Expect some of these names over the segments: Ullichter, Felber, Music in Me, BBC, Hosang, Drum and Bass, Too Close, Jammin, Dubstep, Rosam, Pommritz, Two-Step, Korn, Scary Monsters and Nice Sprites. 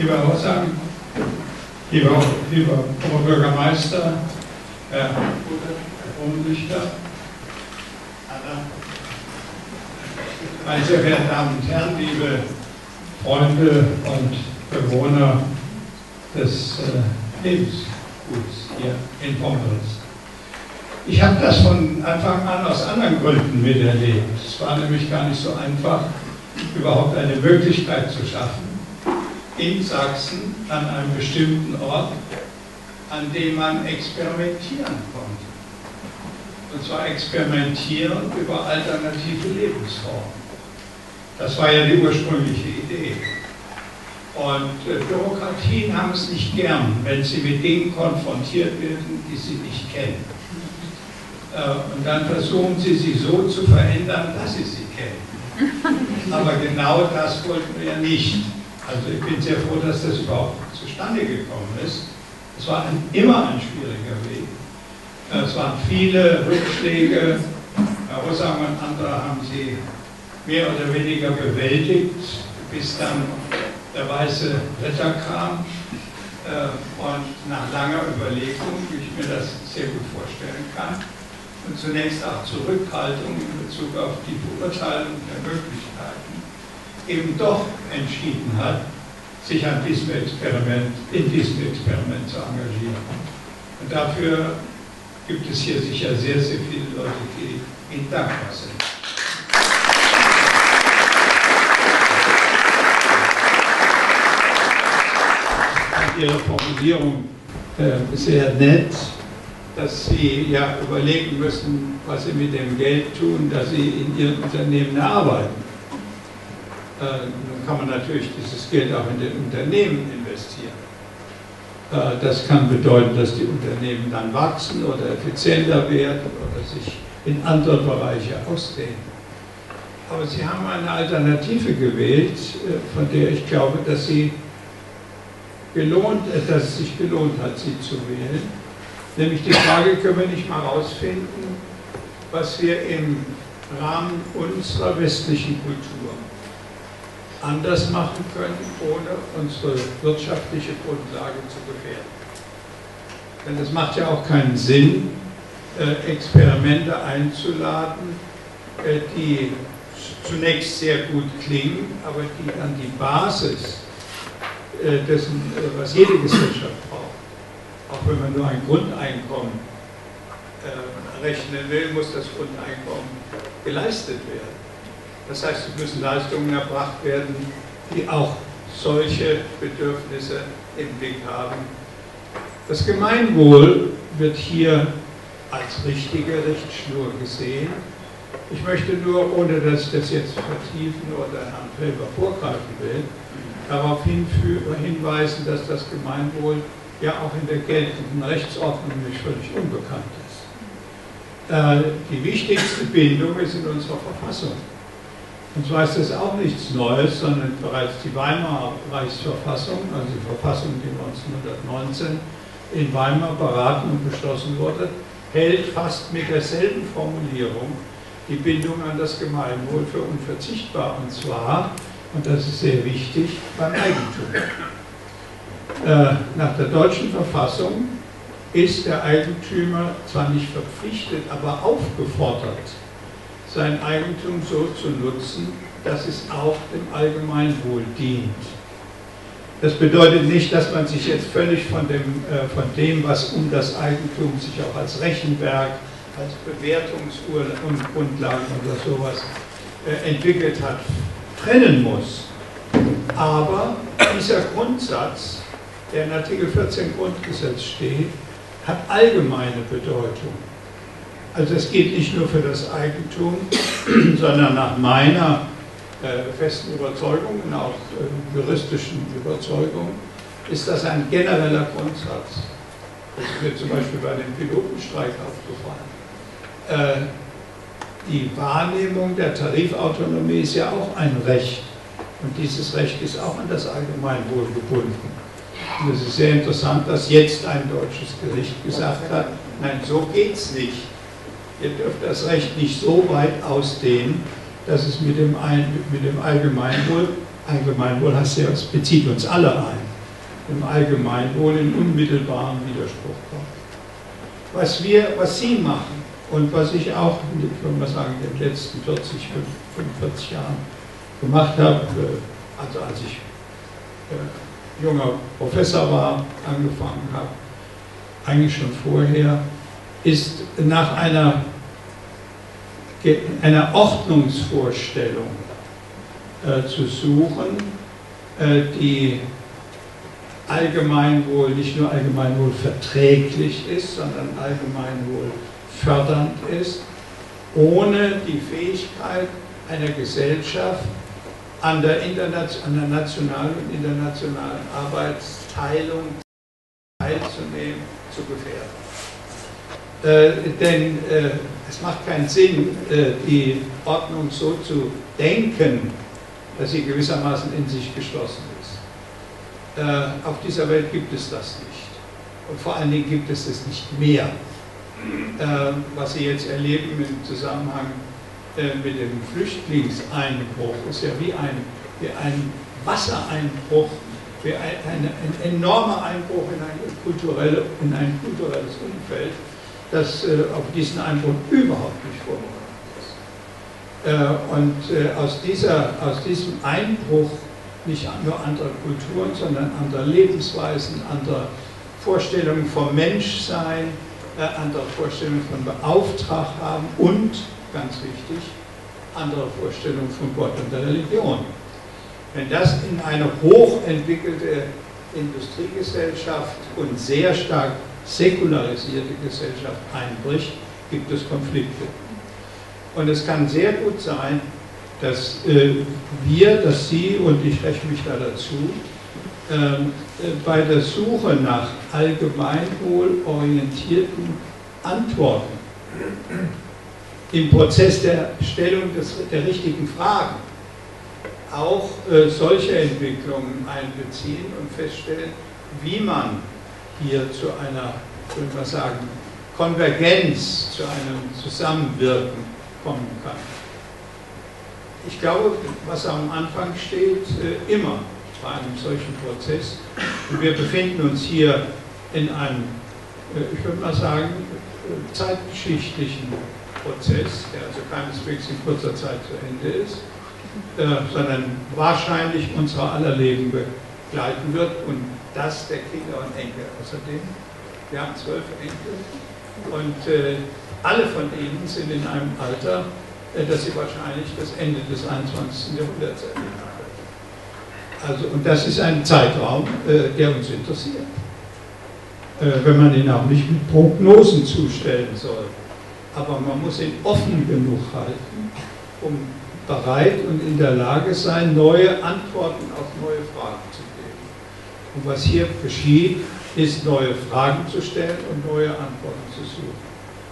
lieber Hosang, lieber Oberbürgermeister, Herr Ullichter, meine sehr verehrten Damen und Herren, liebe Freunde und Bewohner des Lebensguts hier in Pommritz. Ich habe das von Anfang an aus anderen Gründen miterlebt. Es war nämlich gar nicht so einfach, überhaupt eine Möglichkeit zu schaffen, in Sachsen an einem bestimmten Ort, an dem man experimentieren konnte. Und zwar experimentieren über alternative Lebensformen. Das war ja die ursprüngliche Idee. Und Bürokratien haben es nicht gern, wenn sie mit Dingen konfrontiert werden, die sie nicht kennen. Und dann versuchen sie, sich so zu verändern, dass sie sie kennen. Aber genau das wollten wir ja nicht. Also ich bin sehr froh, dass das überhaupt zustande gekommen ist. Es war immer ein schwieriger Weg. Es waren viele Rückschläge. Herr Rosam und andere haben sie mehr oder weniger bewältigt, bis dann der weiße Ritter kam. Und nach langer Überlegung, wie ich mir das sehr gut vorstellen kann, und zunächst auch Zurückhaltung in Bezug auf die Beurteilung der Möglichkeiten, eben doch entschieden hat, sich an diesem Experiment, in diesem Experiment zu engagieren. Und dafür gibt es hier sicher sehr, sehr viele Leute, die Ihnen dankbar sind. Ihre Formulierung ist sehr nett, dass Sie ja überlegen müssen, was Sie mit dem Geld tun, das Sie in Ihren Unternehmen erarbeiten. Nun kann man natürlich dieses Geld auch in den Unternehmen investieren. Das kann bedeuten, dass die Unternehmen dann wachsen oder effizienter werden oder sich in andere Bereiche ausdehnen. Aber Sie haben eine Alternative gewählt, von der ich glaube, dass sie dass es sich gelohnt hat, sie zu wählen. Nämlich die Frage, können wir nicht mal herausfinden, was wir im Rahmen unserer westlichen Kultur anders machen können, ohne unsere wirtschaftliche Grundlage zu gefährden. Denn es macht ja auch keinen Sinn, Experimente einzuladen, die zunächst sehr gut klingen, aber die dann die Basis dessen, was jede Gesellschaft braucht. Auch wenn man nur ein Grundeinkommen rechnen will, muss das Grundeinkommen geleistet werden. Das heißt, es müssen Leistungen erbracht werden, die auch solche Bedürfnisse im Blick haben. Das Gemeinwohl wird hier als richtige Richtschnur gesehen. Ich möchte nur, ohne dass ich das jetzt vertiefen oder Herrn Felber vorgreifen will, darauf hinweisen, dass das Gemeinwohl ja auch in der geltenden Rechtsordnung nicht völlig unbekannt ist. Die wichtigste Bindung ist in unserer Verfassung. Und zwar ist das auch nichts Neues, sondern bereits die Weimarer Reichsverfassung, also die Verfassung, die 1919 in Weimar beraten und beschlossen wurde, hält fast mit derselben Formulierung die Bindung an das Gemeinwohl für unverzichtbar. Und zwar, und das ist sehr wichtig, beim Eigentum. Nach der deutschen Verfassung ist der Eigentümer zwar nicht verpflichtet, aber aufgefordert, sein Eigentum so zu nutzen, dass es auch dem Allgemeinwohl dient. Das bedeutet nicht, dass man sich jetzt völlig von dem, was um das Eigentum sich auch als Rechenwerk, als Bewertungsgrundlagen oder sowas entwickelt hat, trennen muss. Aber dieser Grundsatz, der in Artikel 14 Grundgesetz steht, hat allgemeine Bedeutung. Also es geht nicht nur für das Eigentum, sondern nach meiner festen Überzeugung und auch juristischen Überzeugung ist das ein genereller Grundsatz. Das ist mir zum Beispiel bei dem Pilotenstreik aufgefallen. Die Wahrnehmung der Tarifautonomie ist ja auch ein Recht. Und dieses Recht ist auch an das Allgemeinwohl gebunden. Und es ist sehr interessant, dass jetzt ein deutsches Gericht gesagt hat, nein, so geht's nicht. Ihr dürft das Recht nicht so weit ausdehnen, dass es mit dem Allgemeinwohl, Allgemeinwohl bezieht uns alle ein, im Allgemeinen, ohne einen unmittelbaren Widerspruch kommt. Was Sie machen und was ich auch, ich würde mal sagen, in den letzten 40, 45 Jahren gemacht habe, also als ich junger Professor war, angefangen habe, eigentlich schon vorher, ist nach einer Ordnungsvorstellung zu suchen, die Allgemeinwohl, nicht nur Allgemeinwohl verträglich ist, sondern Allgemeinwohl fördernd ist, ohne die Fähigkeit einer Gesellschaft an der nationalen und internationalen Arbeitsteilung teilzunehmen, zu gefährden. Denn es macht keinen Sinn, die Ordnung so zu denken, dass sie gewissermaßen in sich geschlossen ist. Auf dieser Welt gibt es das nicht. Und vor allen Dingen gibt es das nicht mehr. Was Sie jetzt erleben im Zusammenhang mit dem Flüchtlingseinbruch ist ja wie ein Wassereinbruch, wie ein enormer Einbruch in ein kulturelles Umfeld, das auf diesen Einbruch überhaupt nicht vorbereitet ist. Und aus diesem Einbruch nicht nur anderer Kulturen, sondern anderer Lebensweisen, anderer Vorstellungen vom Menschsein, andere Vorstellungen von Beauftrag haben und, ganz wichtig, andere Vorstellungen von Gott und der Religion. Wenn das in eine hochentwickelte Industriegesellschaft und sehr stark säkularisierte Gesellschaft einbricht, gibt es Konflikte. Und es kann sehr gut sein, dass Sie und ich rechne mich da dazu, bei der Suche nach allgemeinwohlorientierten Antworten im Prozess der Stellung der richtigen Fragen auch solche Entwicklungen einbeziehen und feststellen, wie man hier zu einer, würde man sagen, Konvergenz, zu einem Zusammenwirken kommen kann. Ich glaube, was am Anfang steht, immer bei einem solchen Prozess. Und wir befinden uns hier in einem, ich würde mal sagen, zeitgeschichtlichen Prozess, der also keineswegs in kurzer Zeit zu Ende ist, sondern wahrscheinlich unser aller Leben begleiten wird und das der Kinder und Enkel. Außerdem, wir haben 12 Enkel und alle von ihnen sind in einem Alter, dass sie wahrscheinlich das Ende des 21. Jahrhunderts erleben. Also, und das ist ein Zeitraum, der uns interessiert, wenn man ihn auch nicht mit Prognosen zustellen soll. Aber man muss ihn offen genug halten, um bereit und in der Lage sein, neue Antworten auf neue Fragen zu geben. Und was hier geschieht, ist, neue Fragen zu stellen und neue Antworten zu suchen.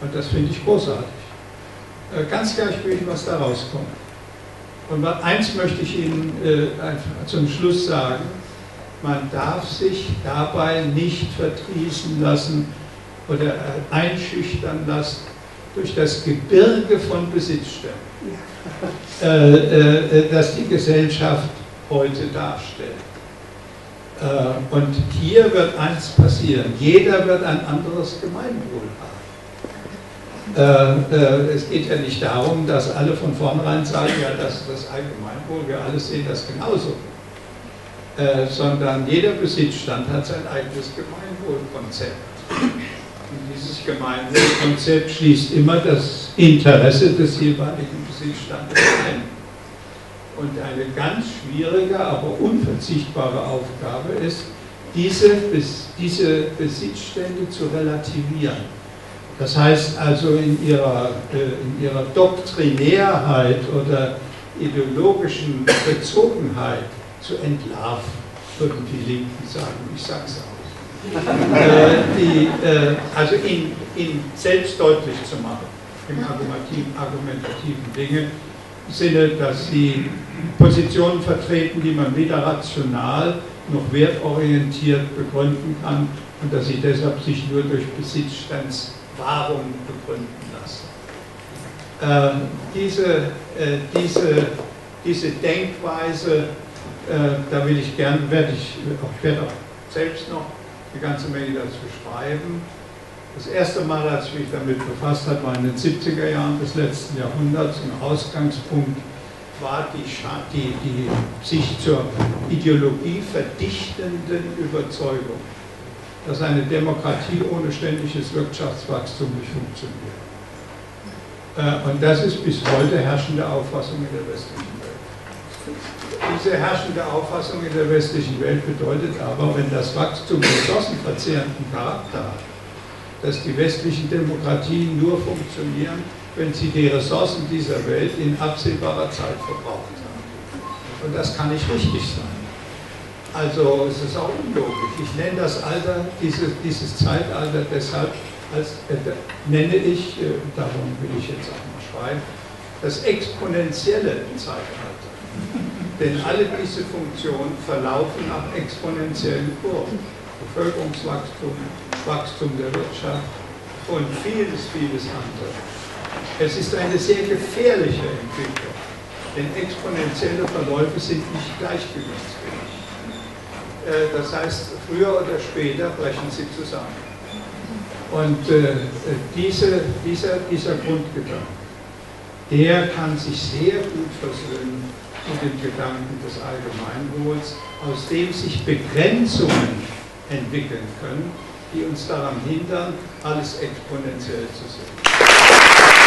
Und das finde ich großartig. Ganz gleichgültig, was da rauskommt. Und eins möchte ich Ihnen zum Schluss sagen, man darf sich dabei nicht verdrießen lassen oder einschüchtern lassen durch das Gebirge von Besitzstellen, das die Gesellschaft heute darstellt. Und hier wird eins passieren, jeder wird ein anderes Gemeinwohl haben. Es geht ja nicht darum, dass alle von vornherein sagen, ja, das ist das Allgemeinwohl, wir alle sehen das genauso. Sondern jeder Besitzstand hat sein eigenes Gemeinwohlkonzept. Und dieses Gemeinwohlkonzept schließt immer das Interesse des jeweiligen Besitzstandes ein. Und eine ganz schwierige, aber unverzichtbare Aufgabe ist, diese Besitzstände zu relativieren. Das heißt also in ihrer Doktrinärheit oder ideologischen Bezogenheit zu entlarven, würden die Linken sagen, ich sage es auch. Also in selbst deutlich zu machen, im argumentativen Dinge, im Sinne, dass sie Positionen vertreten, die man weder rational noch wertorientiert begründen kann und dass sie deshalb sich nur durch Besitzstands Wahrung begründen lassen. Diese Denkweise, da werde ich auch selbst noch eine ganze Menge dazu schreiben. Das erste Mal, als ich mich damit befasst habe, war in den 70er Jahren des letzten Jahrhunderts. Ein Ausgangspunkt war die sich zur Ideologie verdichtenden Überzeugung, dass eine Demokratie ohne ständiges Wirtschaftswachstum nicht funktioniert. Und das ist bis heute herrschende Auffassung in der westlichen Welt. Diese herrschende Auffassung in der westlichen Welt bedeutet aber, wenn das Wachstum ressourcenverzehrenden Charakter hat, dass die westlichen Demokratien nur funktionieren, wenn sie die Ressourcen dieser Welt in absehbarer Zeit verbraucht haben. Und das kann nicht richtig sein. Also es ist auch unlogisch. Ich nenne das Alter, dieses Zeitalter deshalb, nenne ich, darum will ich jetzt auch mal schreiben, das exponentielle Zeitalter. Denn alle diese Funktionen verlaufen nach exponentiellen Kurven. Bevölkerungswachstum, Wachstum der Wirtschaft und vieles, vieles andere. Es ist eine sehr gefährliche Entwicklung, denn exponentielle Verläufe sind nicht gleichgewichtsfähig. Das heißt, früher oder später brechen sie zusammen. Und dieser Grundgedanke, der kann sich sehr gut versöhnen mit dem Gedanken des Allgemeinwohls, aus dem sich Begrenzungen entwickeln können, die uns daran hindern, alles exponentiell zu sehen.